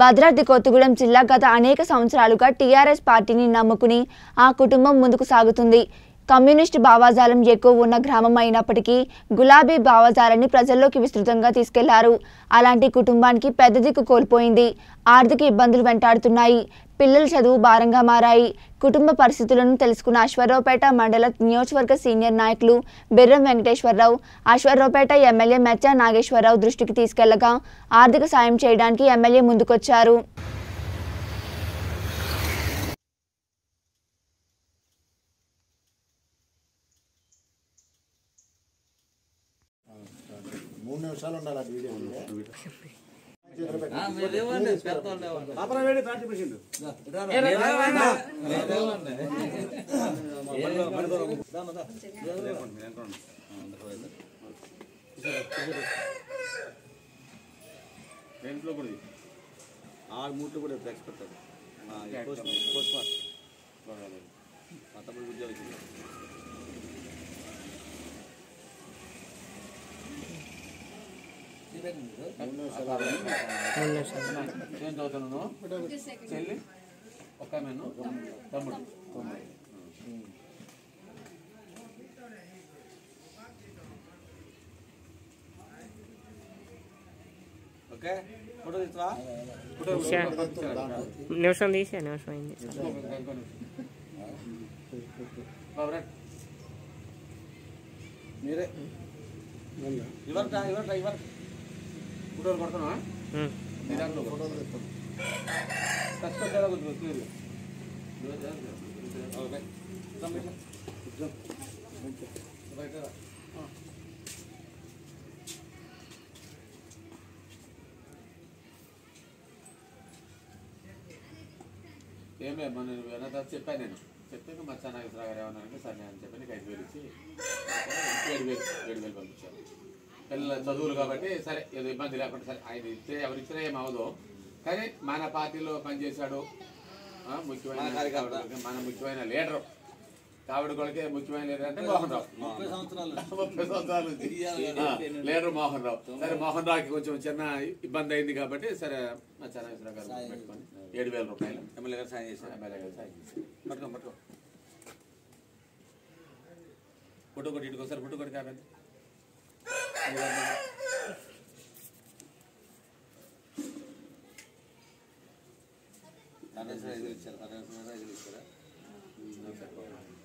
భద్రాద్రి కొత్తగూడెం జిల్లా గత అనేక సంవత్సరాలుగా టిఆర్ఎస్ పార్టీని నమ్ముకుని ఆ కుటుంబం ముందుకు సాగుతుంది. కమ్యూనిస్ట్ భావజాలం ఎక్కువ ఉన్న గ్రామం అయినప్పటికీ గులాబీ భావజాలాన్ని ప్రజల్లోకి విస్తృతంగా తీసుకెళ్లారు. అలాంటి కుటుంబానికి పెద్ద దిక్కు కోల్పోయింది. ఆర్థిక ఇబ్బందులు వెంటాడుతున్నాయి. పిల్లల చదువు భారంగా మారాయి. కుటుంబ పరిస్థితులను తెలుసుకున్న అశ్వారావుపేట మండల నియోజకవర్గ సీనియర్ నాయకులు బెర్రం వెంకటేశ్వరరావు అశ్వారావుపేట ఎమ్మెల్యే మెచ్చా నాగేశ్వరరావు దృష్టికి తీసుకెళ్లగా ఆర్థిక సాయం చేయడానికి ఎమ్మెల్యే ముందుకొచ్చారు. ఉద్యోగం నిమిషం తీసా నిమిషం అయింది. మీరే ఇవ్వరు फोटो पड़ता फोटो ఏమే మన చెప్పా నేను చెప్పాక మా నాగేశ్వరరావు గారు ఏమన్నారంటే సార్ నేను చెప్పి నీకు 5,000 ఇచ్చి 7,000 పంపించాను. పిల్లల చదువులు కాబట్టి సరే ఏదో ఇబ్బంది లేకుండా సరే ఆయన ఇస్తే ఎవరిచ్చినా ఏమవుదో కానీ మన పార్టీలో పనిచేశాడు. మన ముఖ్యమైన లీడరు కావిడ కొలకే ముఖ్యమైన లీడర్ అంటే మోహన్ రావు. 30 సంవత్సరాలు లీడర్ మోహన్ రావు. సరే మోహన్ రావుకి కొంచెం చిన్న ఇబ్బంది అయింది కాబట్టి సరే మా నాగేశ్వరరావు గారు పెట్టుకొని 7,000 రూపాయలు ఎమ్మెల్యే గారు సాయం చేశారు. ఎమ్మెల్యే గారు సాయం చేశారు. పట్టుకో ఫోటో కొట్టి ఇటుకోసారి ఫోటో కొట్టి కాబట్టి Thank you.